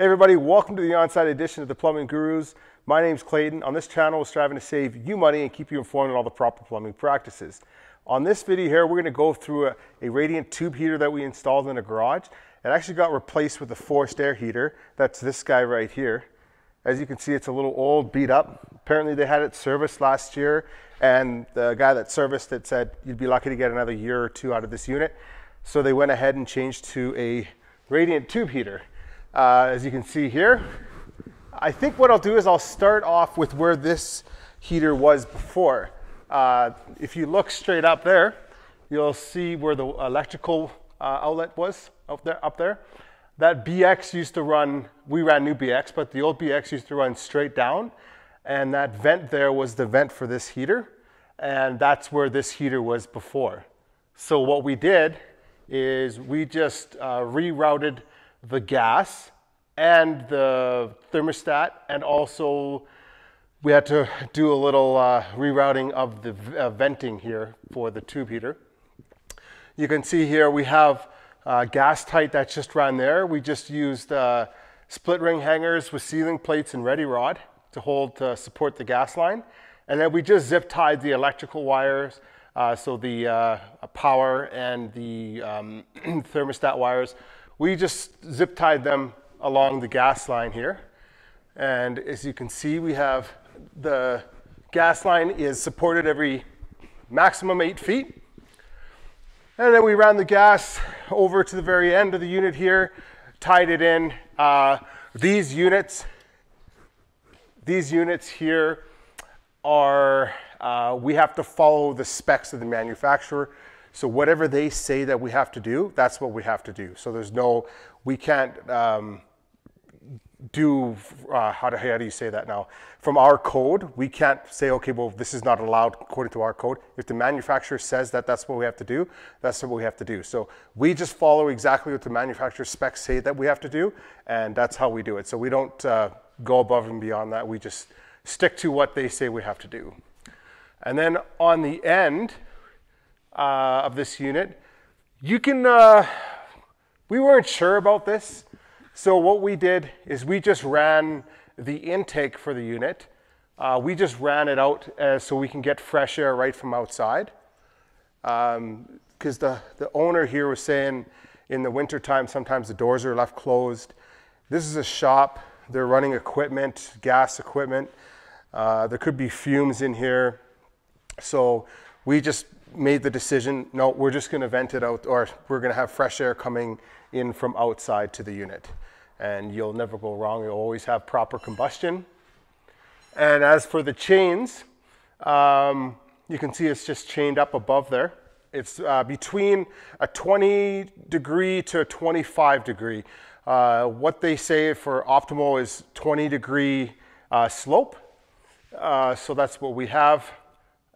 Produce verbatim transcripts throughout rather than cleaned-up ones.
Hey everybody, welcome to the on-site edition of The Plumbing Gurus. My name's Clayton. On this channel, we're striving to save you money and keep you informed on all the proper plumbing practices. On this video here, we're gonna go through a, a radiant tube heater that we installed in a garage. It actually got replaced with a forced air heater. That's this guy right here. As you can see, it's a little old, beat up. Apparently they had it serviced last year, and the guy that serviced it said you'd be lucky to get another year or two out of this unit. So they went ahead and changed to a radiant tube heater. Uh, as you can see here, I think what I'll do is I'll start off with where this heater was before. Uh, if you look straight up there, you'll see where the electrical uh, outlet was up there, up there. That B X used to run, we ran new B X, but the old B X used to run straight down. And that vent there was the vent for this heater. And that's where this heater was before. So what we did is we just uh, rerouted the gas and the thermostat, and also we had to do a little uh, rerouting of the uh, venting here for the tube heater. You can see here we have uh, gas tight that's just ran there. We just used uh, split ring hangers with ceiling plates and ready rod to hold to support the gas line, and then we just zip tied the electrical wires. Uh, so the uh, power and the um, thermostat wires, we just zip tied them along the gas line here. And as you can see, we have the gas line is supported every maximum eight feet. And then we ran the gas over to the very end of the unit here, tied it in. Uh, these units, these units here are, uh, we have to follow the specs of the manufacturer. So whatever they say that we have to do, that's what we have to do. So there's no, we can't um, do, uh, how, do, how do you say that now? From our code, we can't say, okay, well, this is not allowed according to our code. If the manufacturer says that that's what we have to do, that's what we have to do. So we just follow exactly what the manufacturer specs say that we have to do, and that's how we do it. So we don't uh, go above and beyond that. We just stick to what they say we have to do. And then on the end, Uh, of this unit, you can uh, we weren't sure about this, so what we did is we just ran the intake for the unit. Uh, we just ran it out uh, so we can get fresh air right from outside, because um, the, the owner here was saying in the winter time sometimes the doors are left closed. This is a shop, they're running equipment, gas equipment, uh, there could be fumes in here, so we just made the decision, no, we're just going to vent it out, or we're going to have fresh air coming in from outside to the unit, and you'll never go wrong. You'll always have proper combustion. And as for the chains, um, you can see it's just chained up above there. It's uh, between a twenty degree to a twenty-five degree. Uh, what they say for optimal is twenty degree uh, slope. Uh, so that's what we have.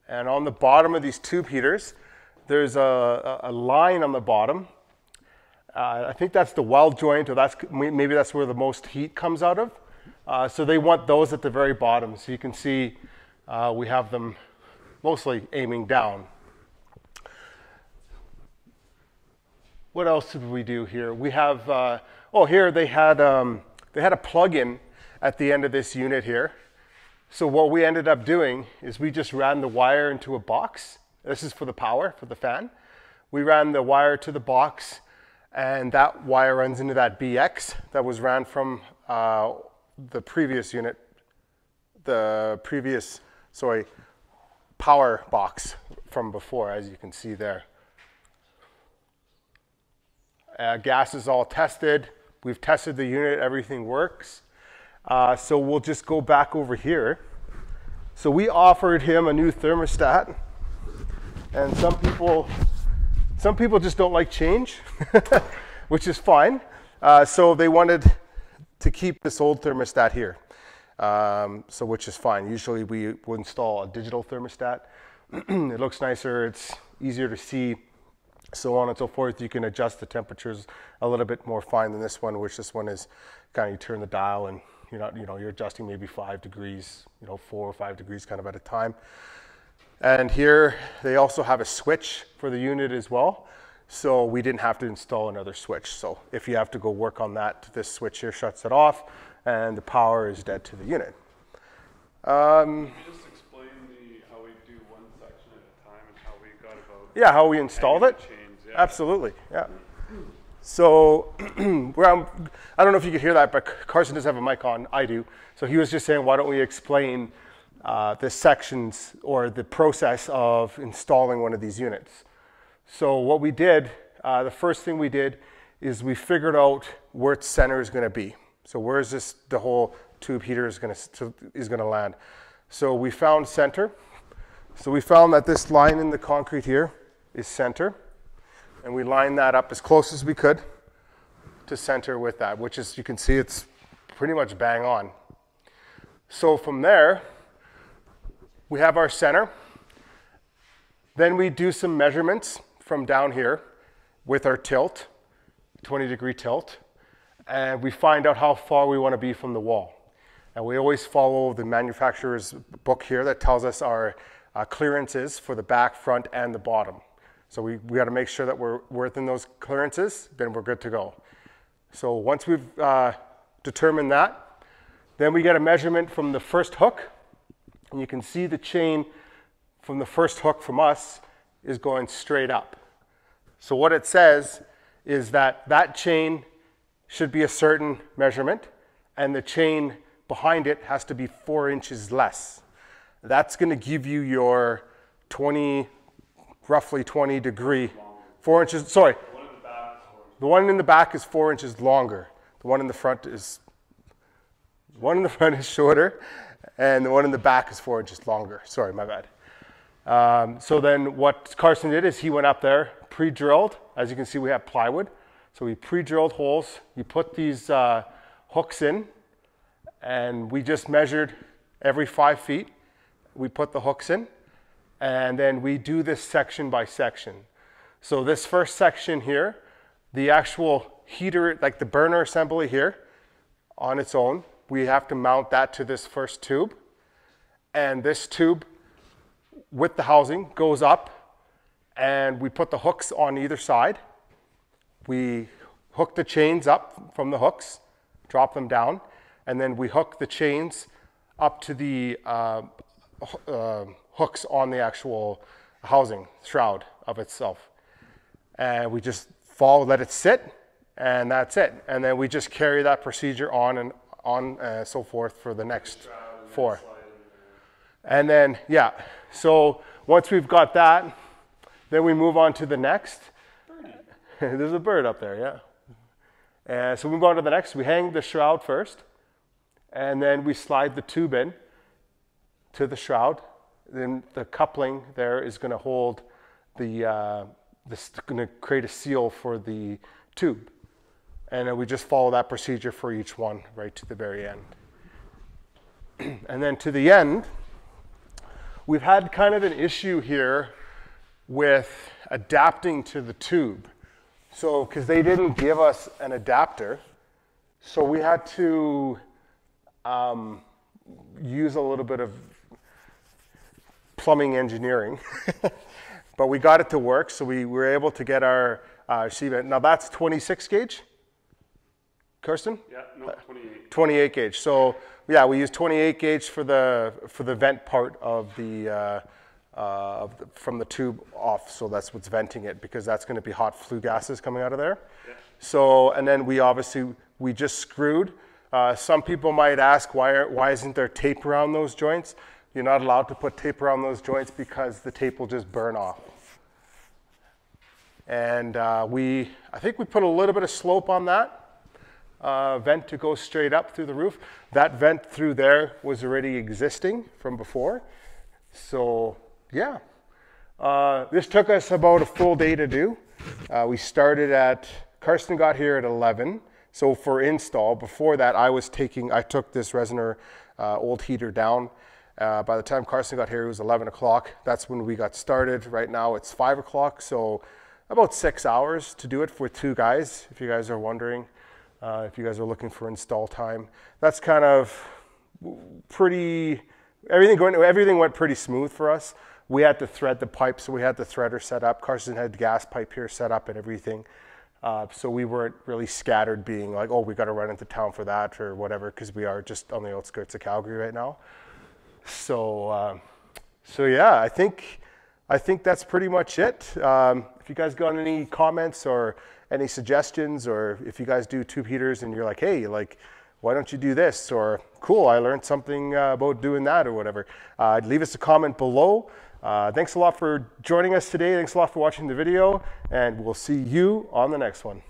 And on the bottom of these tube heaters, there's a, a line on the bottom. Uh, I think that's the weld joint, or that's, maybe that's where the most heat comes out of. Uh, so they want those at the very bottom. So you can see uh, we have them mostly aiming down. What else did we do here? We have, uh, oh, here they had, um, they had a plug-in at the end of this unit here. So what we ended up doing is we just ran the wire into a box. This is for the power, for the fan. We ran the wire to the box, and that wire runs into that B X that was ran from uh, the previous unit, the previous, sorry, power box from before, as you can see there. Uh, gas is all tested. We've tested the unit, everything works. Uh, so we'll just go back over here. So we offered him a new thermostat, and some people, some people just don't like change, which is fine. Uh, so they wanted to keep this old thermostat here, um, so which is fine. Usually we would install a digital thermostat. It looks nicer, it's easier to see, so on and so forth. You can adjust the temperatures a little bit more fine than this one, which this one is kind of, you turn the dial and you're not, you know, you're adjusting maybe five degrees, you know, four or five degrees kind of at a time. And here they also have a switch for the unit as well. So we didn't have to install another switch. So if you have to go work on that, this switch here shuts it off and the power is dead to the unit. Um, Can you just explain the, how we do one section at a time and how we got about... Yeah, how we installed it? Chains, yeah. Absolutely, yeah. So we're, um, I don't know if you could hear that, but Carson does have a mic on, I do. So he was just saying, why don't we explain uh, the sections or the process of installing one of these units. So what we did, uh, the first thing we did is we figured out where its center is going to be. So where is this, the whole tube heater is going to, is going to land. So we found center. So we found that this line in the concrete here is center. And we lined that up as close as we could to center with that, which is, you can see it's pretty much bang on. So from there, we have our center. Then we do some measurements from down here with our tilt, twenty degree tilt, and we find out how far we want to be from the wall. And we always follow the manufacturer's book here that tells us our uh, clearances for the back, front, and the bottom. So we, we got to make sure that we're, we're within those clearances, then we're good to go. So once we've uh, determined that, then we get a measurement from the first hook, and you can see the chain from the first hook from us is going straight up. So what it says is that that chain should be a certain measurement, and the chain behind it has to be four inches less. That's going to give you your twenty roughly twenty degree, four inches, sorry. The one in the back, the one in the back is four inches longer. The one in the front is, the one in the front is shorter, and the one in the back is four inches longer. Sorry, my bad. Um, so then what Carson did is he went up there, pre-drilled. As you can see, we have plywood. So we pre-drilled holes. You put these uh, hooks in, and we just measured every five feet. We put the hooks in. And then we do this section by section. So this first section here, the actual heater, like the burner assembly here on its own, we have to mount that to this first tube. And this tube with the housing goes up, and we put the hooks on either side. We hook the chains up from the hooks, drop them down, and then we hook the chains up to the uh, uh, hooks on the actual housing shroud of itself. And we just fall, let it sit, and that's it. And then we just carry that procedure on and on uh, so forth for the next four. And then, yeah, so once we've got that, then we move on to the next. There's a bird up there, yeah. And so we move on to the next. We hang the shroud first, and then we slide the tube in to the shroud. Then the coupling there is going to hold the, uh, this is going to create a seal for the tube. And then we just follow that procedure for each one right to the very end. And then to the end, we've had kind of an issue here with adapting to the tube. So, because they didn't give us an adapter, so we had to um, use a little bit of plumbing engineering, but we got it to work. So we were able to get our uh, C vent. Now that's twenty-six gauge, Kirsten? Yeah, no, twenty-eight. twenty-eight gauge. So yeah, we used twenty-eight gauge for the for the vent part of the uh, uh, of the, from the tube off. So that's what's venting it, because that's going to be hot flue gases coming out of there. Yeah. So, and then we obviously we just screwed. Uh, some people might ask why are, why isn't there tape around those joints? You're not allowed to put tape around those joints because the tape will just burn off. And uh, we, I think we put a little bit of slope on that uh, vent to go straight up through the roof. That vent through there was already existing from before. So yeah, uh, this took us about a full day to do. Uh, we started at, Carson got here at eleven. So for install, before that I was taking, I took this Resiner uh, old heater down. Uh, by the time Carson got here, it was eleven o'clock. That's when we got started. Right now it's five o'clock, so about six hours to do it for two guys, if you guys are wondering, uh, if you guys are looking for install time. That's kind of pretty, everything, going, everything went pretty smooth for us. we had to thread the pipe, so we had the threader set up. Carson had the gas pipe here set up and everything. Uh, so we weren't really scattered being like, oh, we got to run into town for that or whatever, because we are just on the outskirts of Calgary right now. So, um, so yeah, I think, I think that's pretty much it. Um, if you guys got any comments or any suggestions, or if you guys do tube heaters and you're like, hey, like, why don't you do this? Or cool, I learned something uh, about doing that or whatever. Uh, leave us a comment below. Uh, thanks a lot for joining us today. Thanks a lot for watching the video, and we'll see you on the next one.